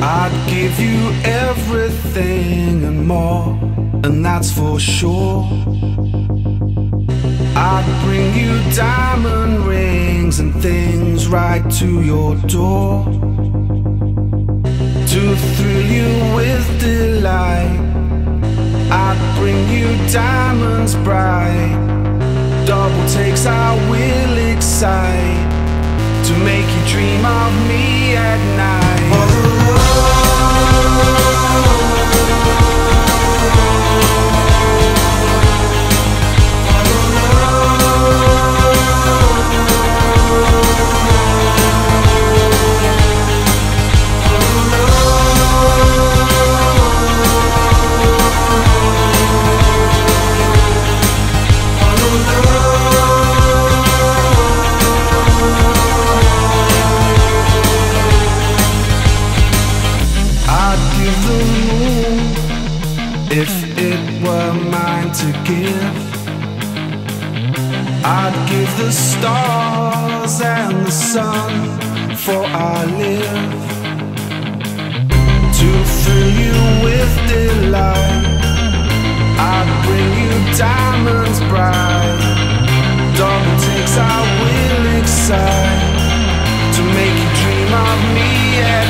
I'd give you everything and more, and that's for sure. I'd bring you diamond rings and things right to your door, to thrill you with delight. I'd bring you diamonds bright, double takes I will excite, to make you dream of me at night. If it were mine to give, I'd give the stars and the sun for I live, to fill you with delight. I'd bring you diamonds bright, double takes I will excite, to make you dream of me.